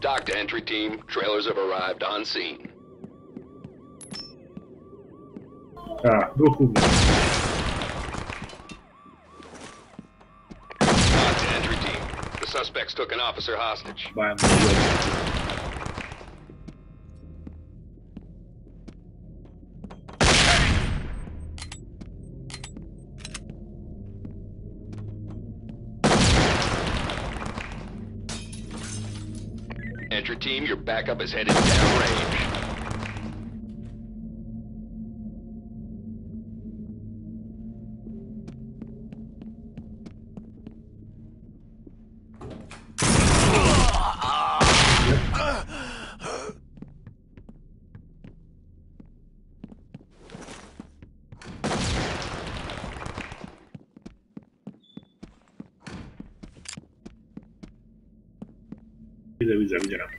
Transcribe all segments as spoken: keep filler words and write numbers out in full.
Dock to entry team, trailers have arrived on scene. Ah, no problem. Dock to entry team. The suspects took an officer hostage. Bye, entry team, your backup is headed downrange.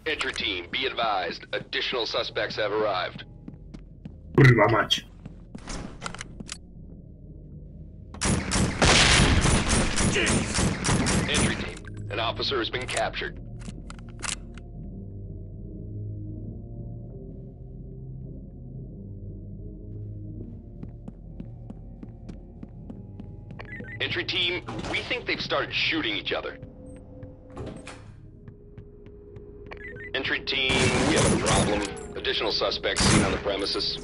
Entry team, be advised, additional suspects have arrived. Kurwa mać. Entry team, an officer has been captured. Entry team, we think they've started shooting each other. Entry team, we have a problem. Additional suspects seen on the premises.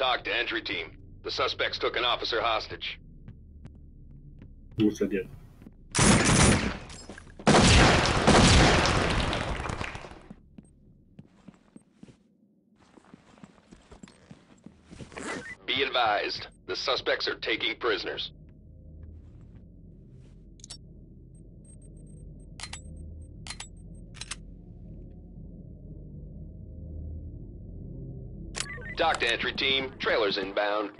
Doc to entry team. The suspects took an officer hostage. Yes, I did. Be advised, the suspects are taking prisoners. Dock to entry team, trailers inbound.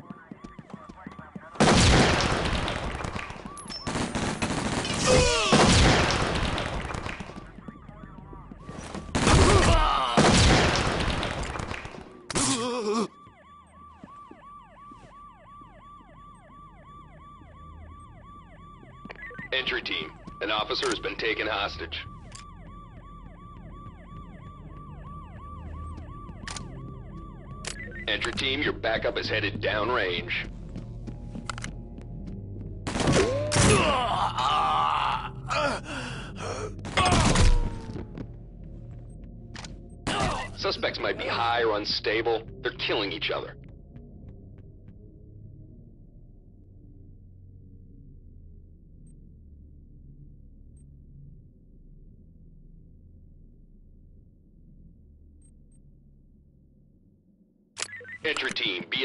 Entry team, an officer has been taken hostage. Entry team, your backup is headed downrange. Suspects might be high or unstable. They're killing each other. Entry team, be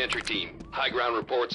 Entry team, high ground reports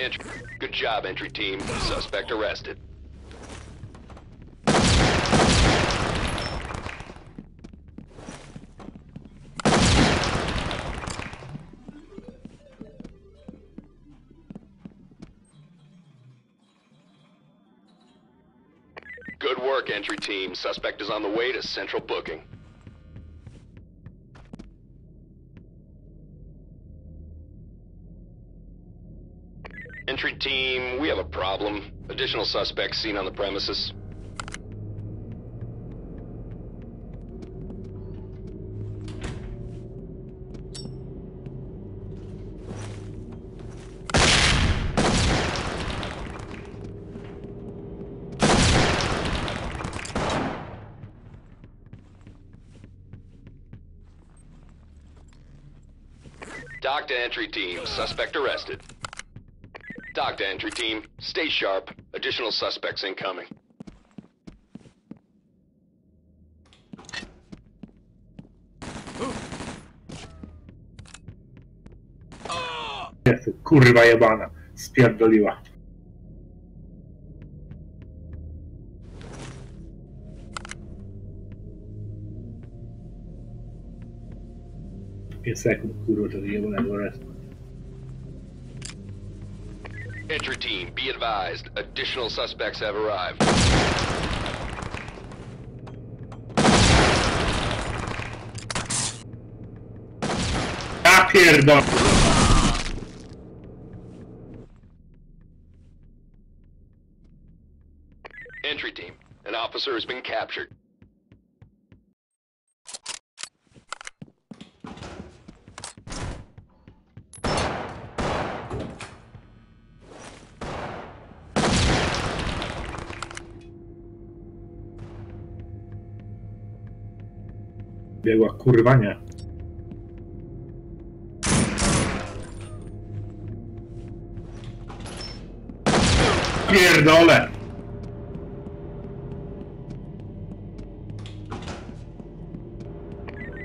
Entry. Good job, entry team. Suspect arrested. Good work, entry team. Suspect is on the way to central booking. Entry team, we have a problem. Additional suspects seen on the premises. Dock to entry team, suspect arrested. Dock to entry team, stay sharp. Additional suspects incoming. Jezu, kurwa jebana, spierdoliła. Pięć sekund, kurwa, to jebanego restu. Entry team, be advised, additional suspects have arrived. Ja pierdolę. Entry team, an officer has been captured. Biegła, kurwa nie. Pierdolę!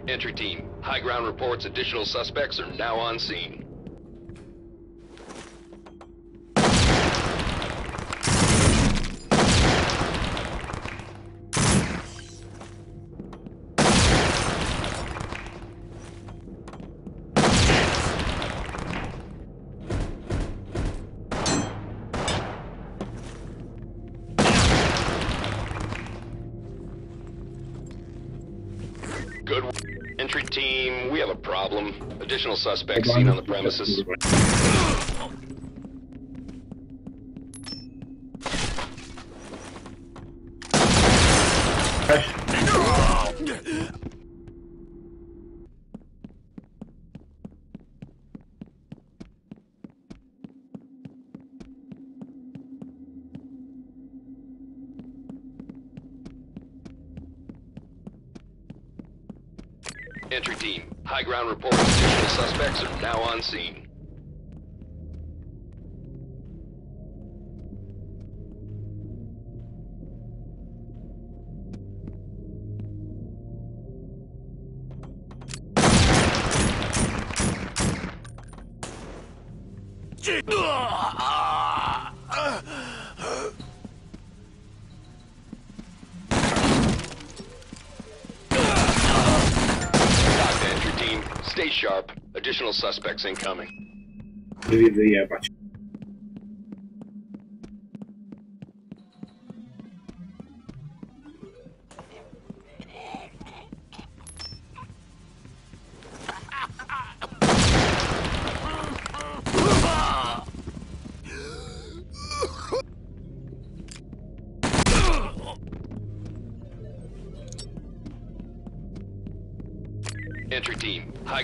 Entry team, high ground reports additional suspects are now on scene. Good. Entry team, we have a problem. Additional suspects seen on the premises. Entry team, high ground reports. Additional suspects are now on scene. Stay sharp. Additional suspects incoming. Maybe the uh, batch. Entry team, high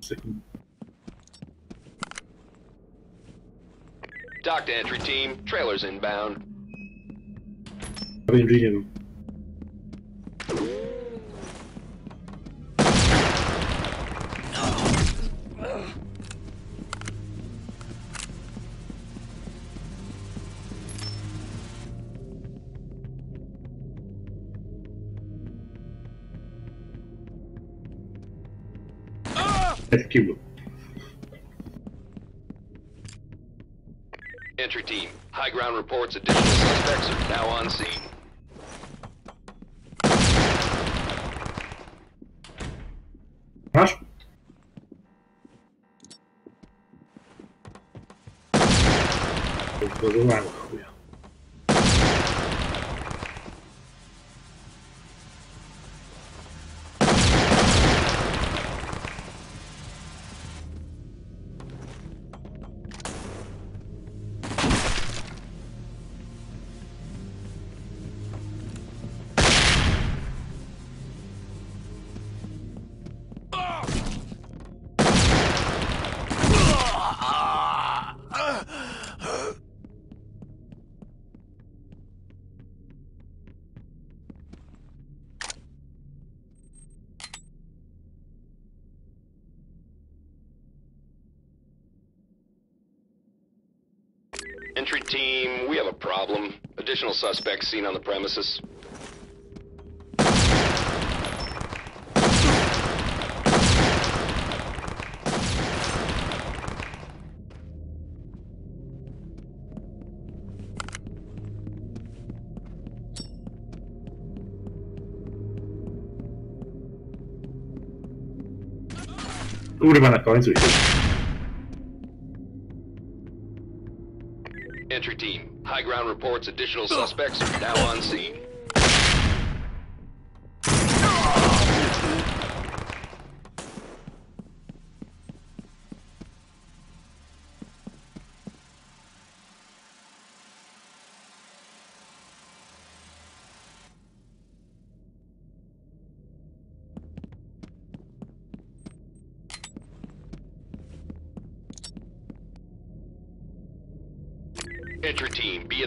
Second. Dock to entry team, trailers inbound. I've been reading them. Esquivo. Entry team, high ground reports additional suspects are now on scene. Rush. Entry team, we have a problem. Additional suspects seen on the premises. Kurwa, na końcu jest. Entry team, high ground reports additional suspects are now on scene. Entry team, be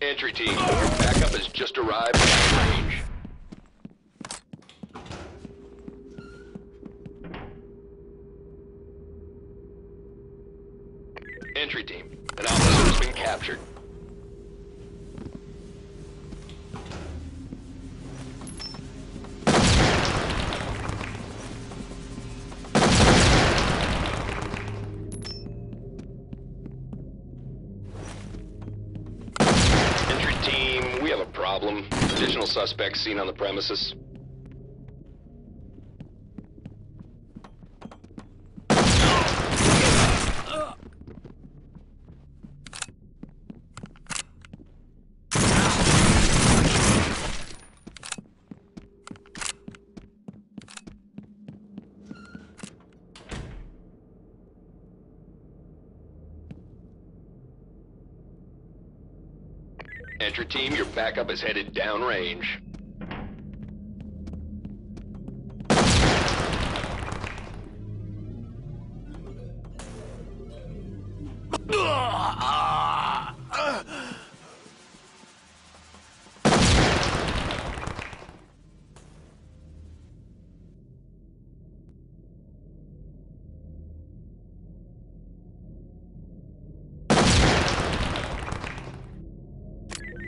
Entry team, your backup has just arrived at range. Entry team, an officer has been captured. Problem. Additional suspects seen on the premises. Entry team, your backup is headed downrange.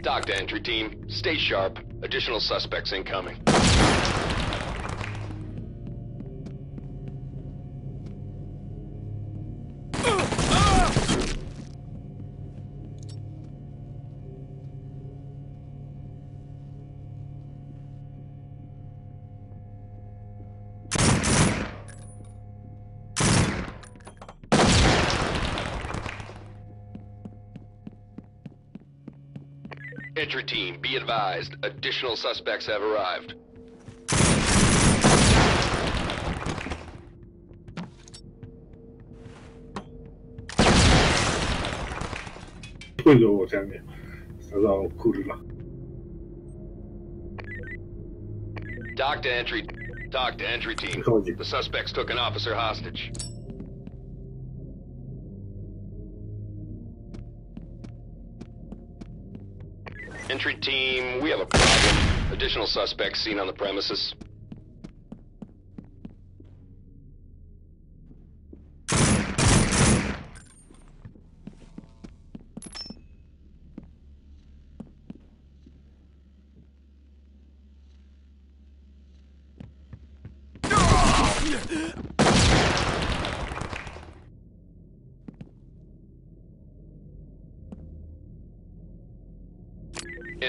Talk to entry team. Stay sharp. Additional suspects incoming. Entry team, be advised. Additional suspects have arrived. Talk to entry. Talk to entry team. The suspects took an officer hostage. Entry team, we have a problem. Additional suspects seen on the premises.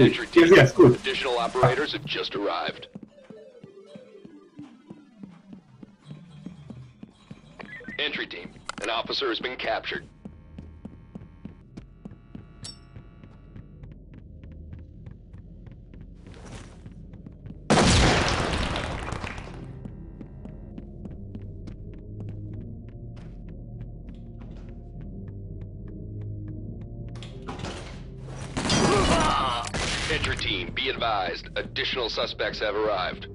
Entry team, yes, yes, additional operators have just arrived. Entry team, an officer has been captured. Entry team, be advised. Additional suspects have arrived.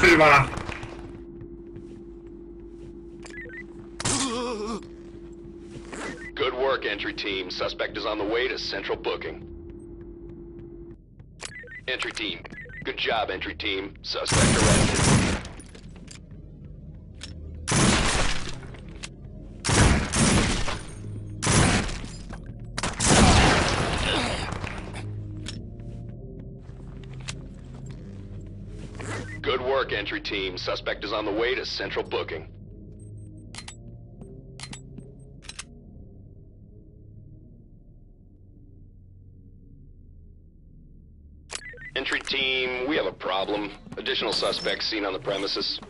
Silva. Good work, entry team. Suspect is on the way to central booking. Entry team. Good job, entry team. Suspect arrested. Good work, entry team. Suspect is on the way to central booking. Entry team, we have a problem. Additional suspects seen on the premises.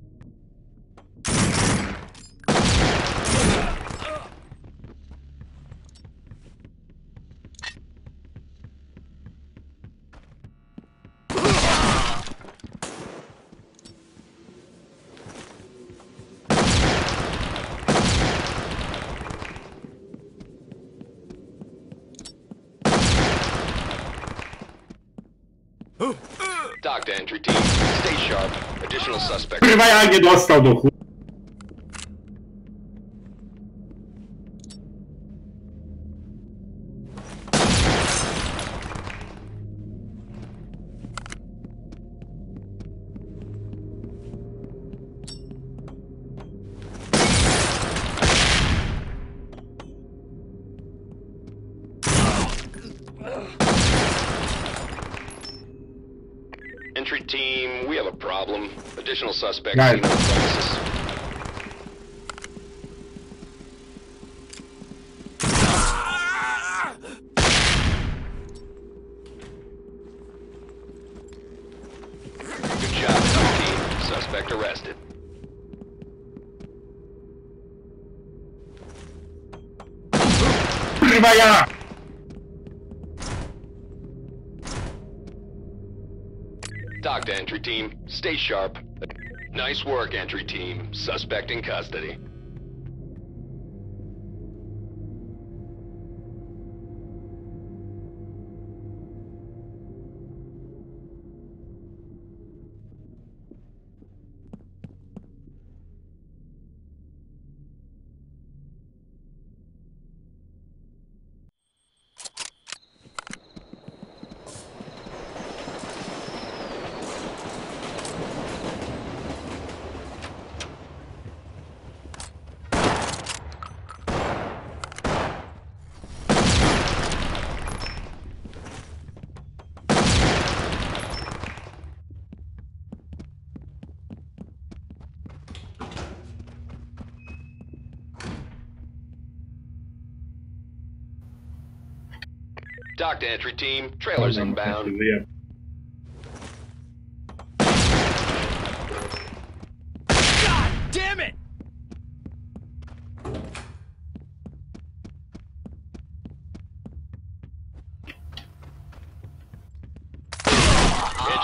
Dock to entry team. Stay sharp. Additional suspects. Kurwa, nie dostał do chuj. Entry team, we have a problem. Additional suspects nice. Seen on the premises. Ah! Good job, entry team. Suspect arrested. Привая! Dock to entry team. Stay sharp. Nice work, entry team. Suspect in custody. Dock to entry team, trailers inbound.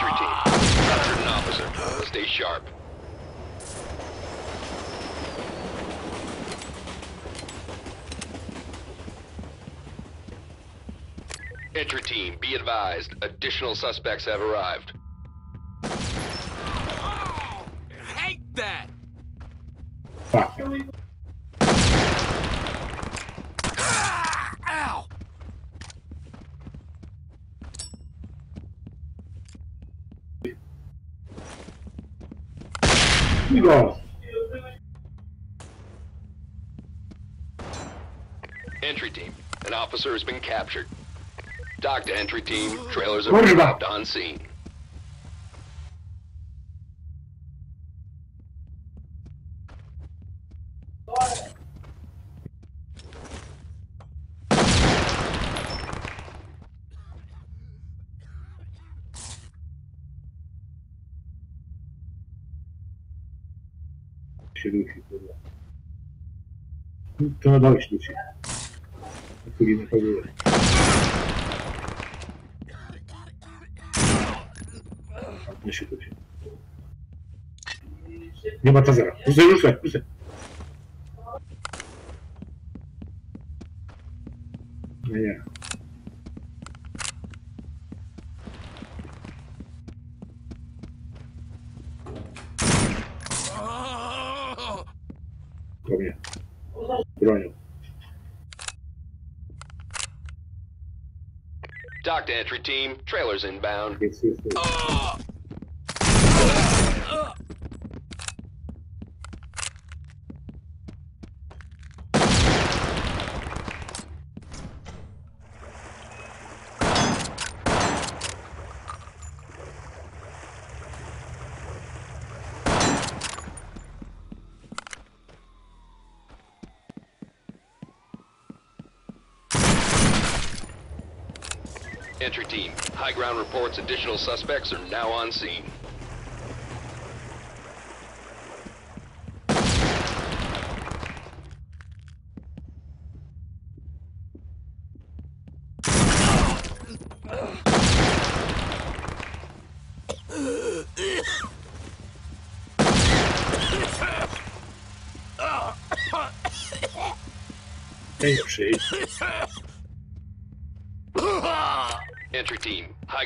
Entry team, captured an officer. Stay sharp. Entry team, be advised. Additional suspects have arrived. Oh, hate that! Fuck. Ah, ow! You go. Entry team, an officer has been captured. Dock to entry team, trailers have been dropped on scene. To dojść się. Nie ma tazera. Ruszaj, ruszaj, ruszaj. Nie, nie. Dock to entry team, trailers inbound. Yes, yes, yes. Oh. Uh. Entry team, high ground reports additional suspects are now on scene. Hey, entry team, high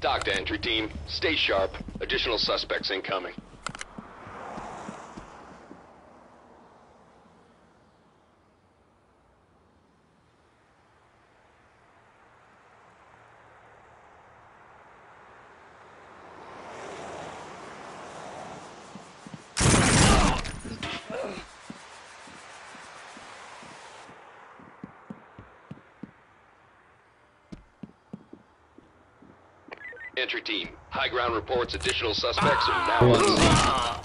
Dock to entry team, stay sharp. Additional suspects incoming. Entry team, high ground reports additional suspects are now on scene.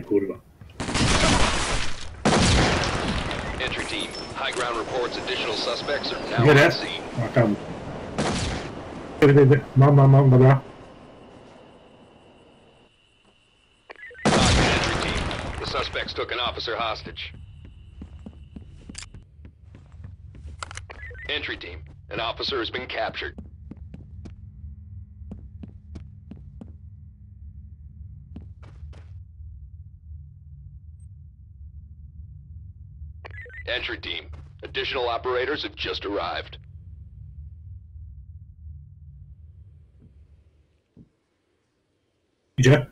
kurwa. Entry team, high ground reports additional suspects are now on scene. Tam. Mam, mam, mam, dobra. Entry team, the suspects took an officer hostage. Entry team, an officer has been captured. Entry team, additional operators have just arrived. Yeah.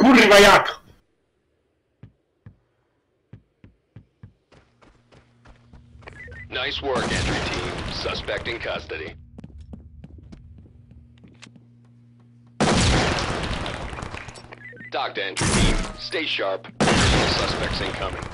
Kurwa jak! Nice work, entry team. Suspect in custody. Talk to entry team. Stay sharp. Additional suspects incoming.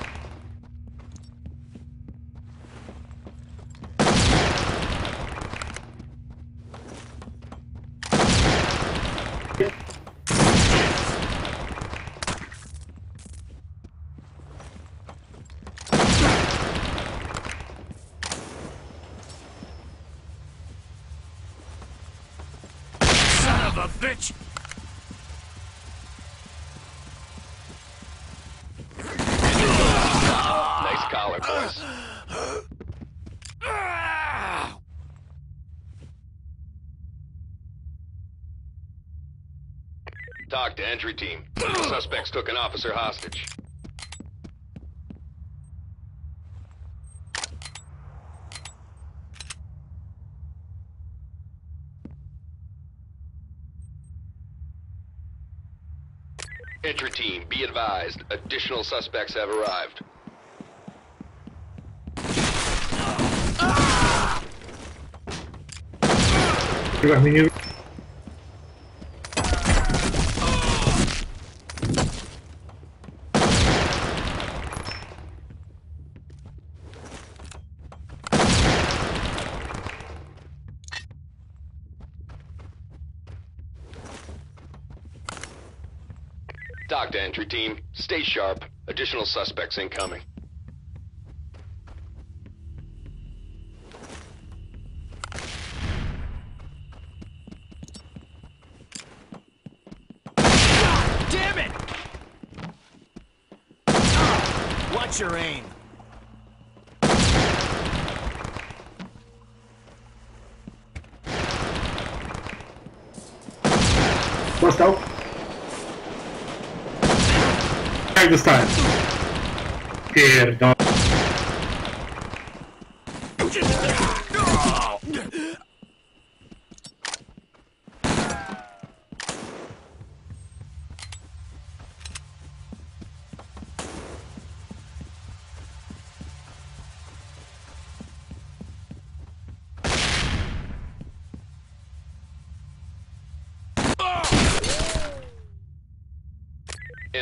Bitch! Nice collar, boys. Talk to entry team. The suspects took an officer hostage. Entry team, be advised. Additional suspects have arrived. Talk to entry team. Stay sharp. Additional suspects incoming. God damn it! Watch your aim. What's up? This time. Here, no.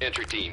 Entry team,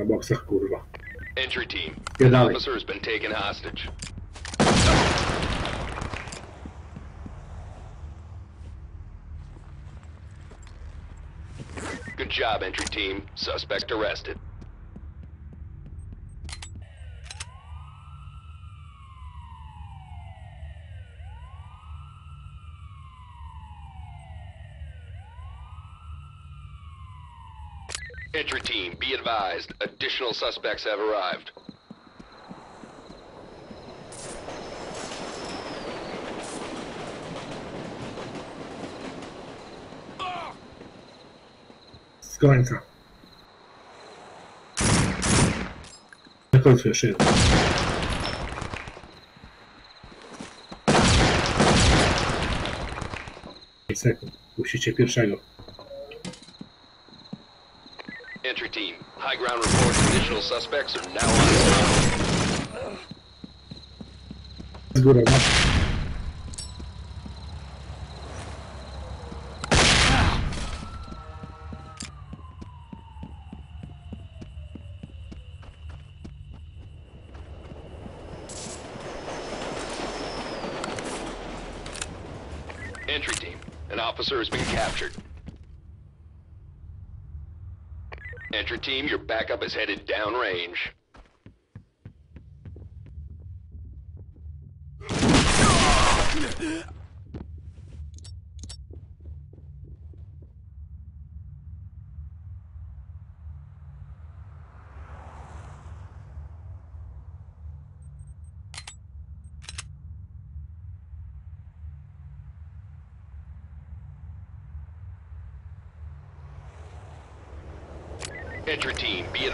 Na boksach, kurwa. Entry team. An officer has been taken hostage. Good job, entry team. Suspect arrested. Entry team, be advised. Additional suspects have arrived. It's going through. I go through a shield. Sekund. Musicie pierwszego. Entry team, high ground report. Additional suspects are now on. Z góry. Entry team, an officer has been captured. Entry team, your backup is headed downrange. Entry team, be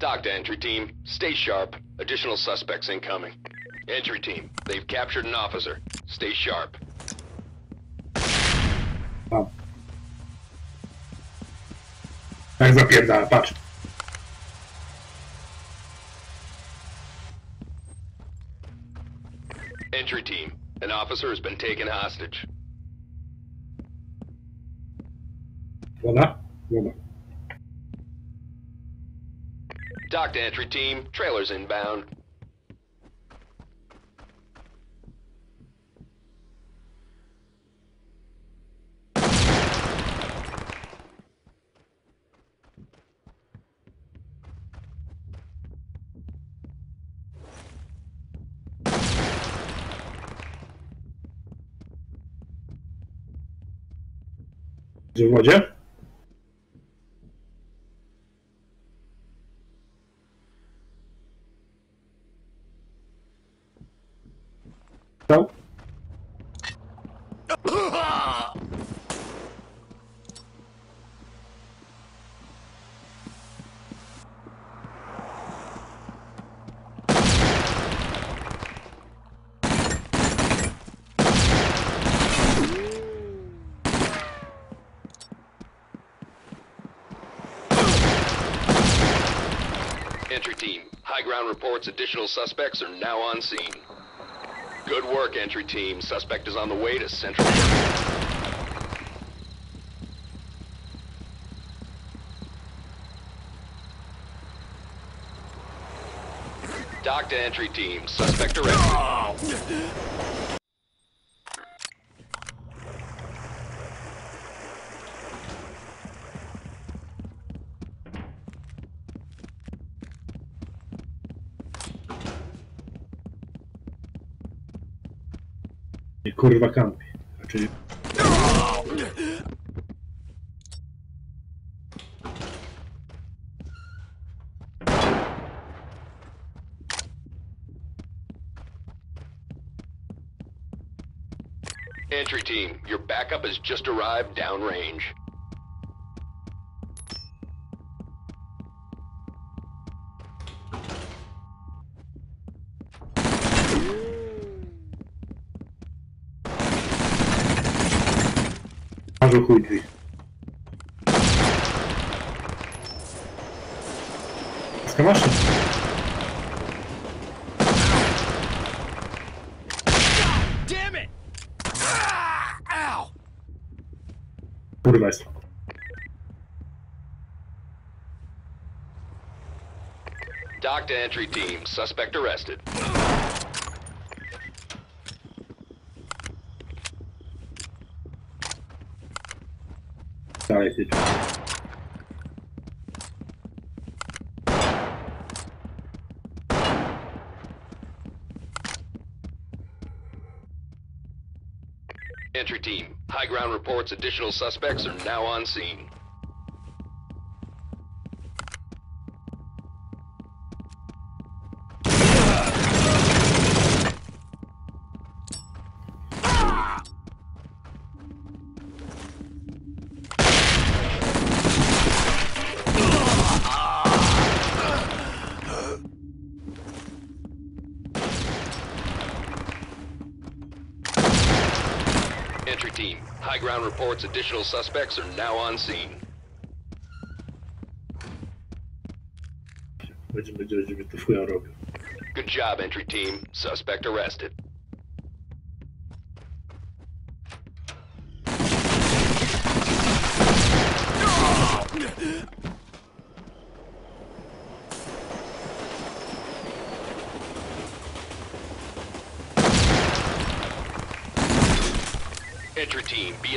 Talk to entry team. Stay sharp. Additional suspects incoming. Entry team, they've captured an officer. Stay sharp. Wow. Tak zapierdala, patrz. Entry team, an officer has been taken hostage. Woda? Woda. Talk to entry team. Trailers inbound. Is it Roger? No. Entry team, high ground reports additional suspects are now on scene. Good work, entry team. Suspect is on the way to Central. Dock to entry team. Suspect arrested. Oh! Kurwa kampi, raczej... Entry team, your backup has just arrived downrange. Chuj drzwi. Skamaszy. Kurwa jest. Dock to entry team. Suspect arrested. Sorry, dude. Entry team, high ground reports additional suspects are now on scene. Entry team, high ground reports additional suspects are now on scene. Good job, entry team. Suspect arrested. Entry team, be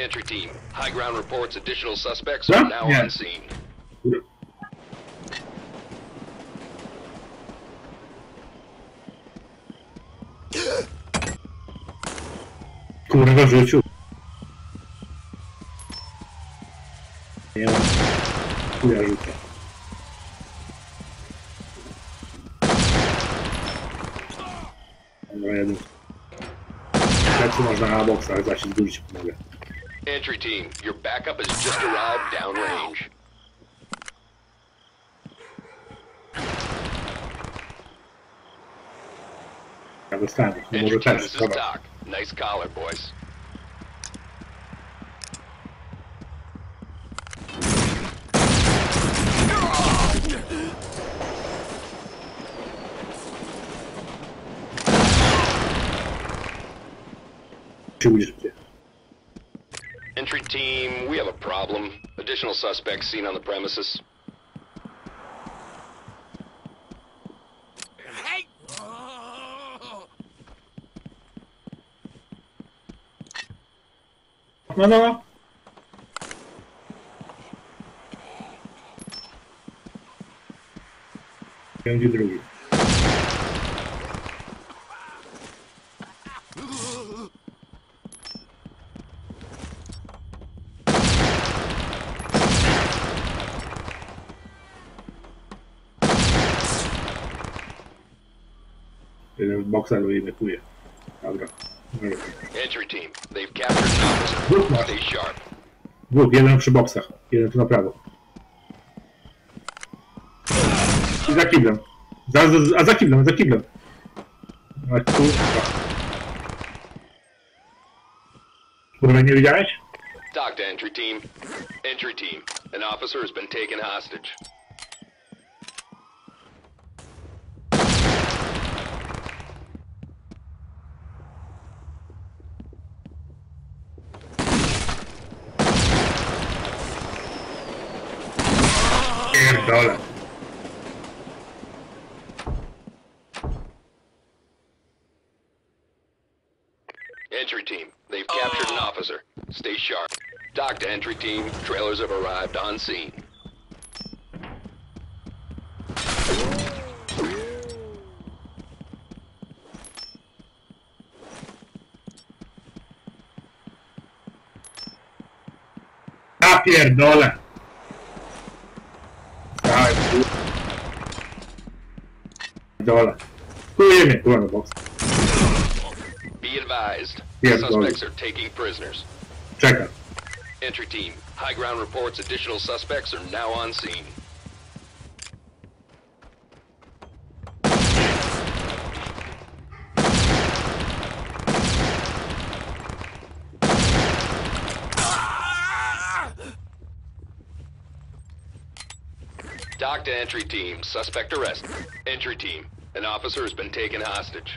Entry team, high ground reports additional suspects are now yeah. on scene. Yeah. Kurwa, wrzucił. Nie ma. Kurwa, rzucę. Dobra, jadę. Lecz można na boksach, zaś zgubić się pomogę. Entry team, your backup has just arrived downrange. Entry team, this is Doc. Nice collar, boys. Entry team, we have a problem. Additional suspects seen on the premises. Hey! No, no, no. Don't do drugi. Entry team, they've captured an officer. Stay sharp. Dwóch, jeden przy boksach, jeden tu na prawo. I za kiblem. Za, za, a za kiblem, za kiblem. A tu... Kurwa, nie widziałeś? Talk to entry team. Entry team, an officer has been taken hostage. Hola. Entry team, they've captured oh. an officer. Stay sharp. Dock to entry team, trailers have arrived on scene. Ah, pierdola. Be advised, suspects are taking prisoners. Check out. Entry team, high ground reports additional suspects are now on scene. Doc to entry team. Suspect arrested. Entry team. An officer has been taken hostage.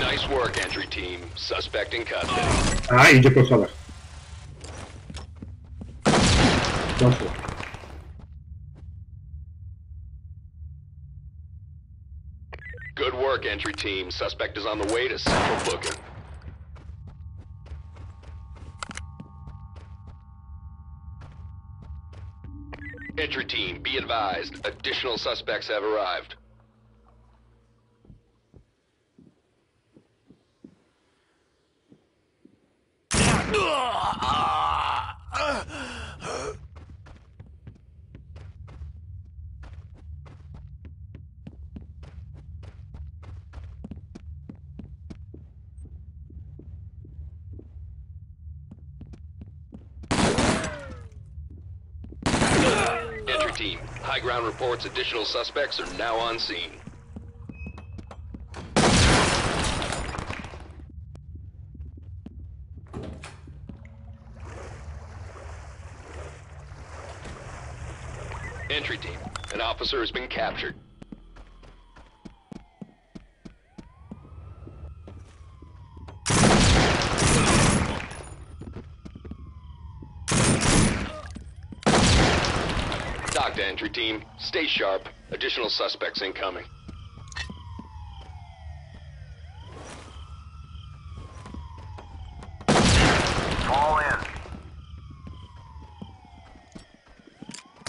Nice work, entry team. Suspect in custody. Ah, idzie po salach. Proszę. Good work, entry team. Suspect is on the way to central booking. Entry team, be advised. Additional suspects have arrived. Team. High ground reports additional suspects are now on scene. Entry team. An officer has been captured. To entry team, stay sharp. Additional suspects incoming. Fall in.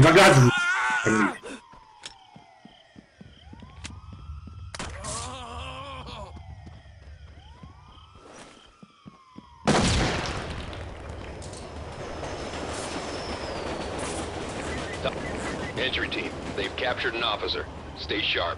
My God. Entry team, they've captured an officer. Stay sharp.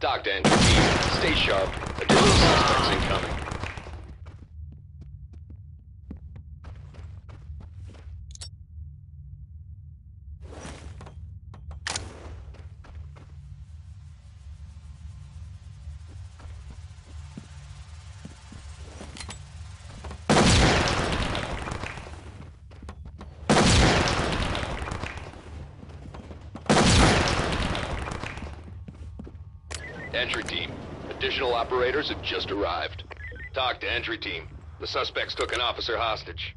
Doc to entry team, stay sharp. Additional suspects incoming. Entry team. Additional operators have just arrived. Talk to entry team. The suspects took an officer hostage.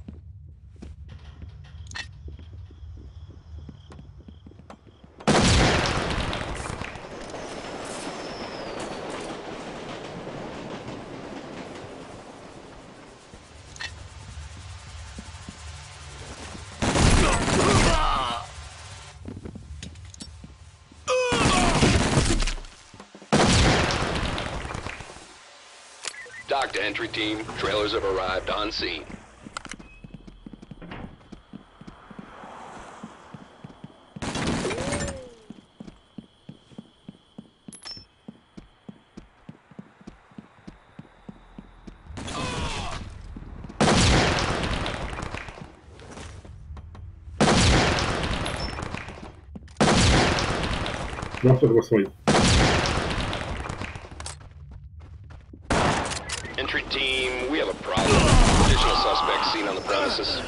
Dock to entry team, trailers have arrived on scene. Not that was sweet. Entry team, we have a problem. Additional suspects seen on the premises.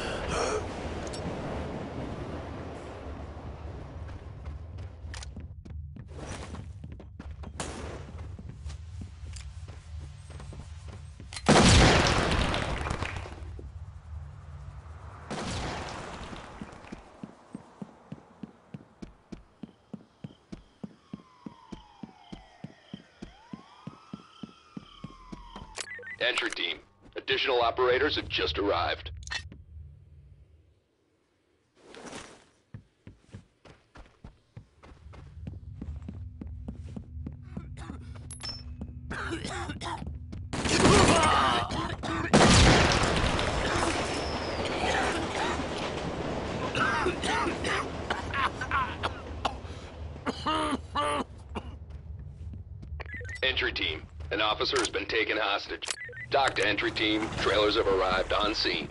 Entry team, additional operators have just arrived. Entry team, an officer has been taken hostage. Dock to entry team, trailers have arrived on scene.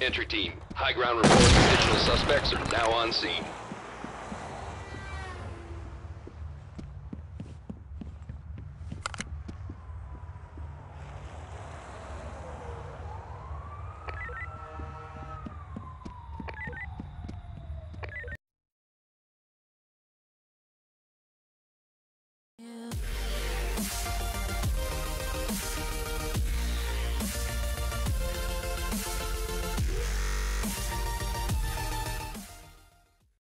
Entry team, high ground reports additional suspects are now on scene.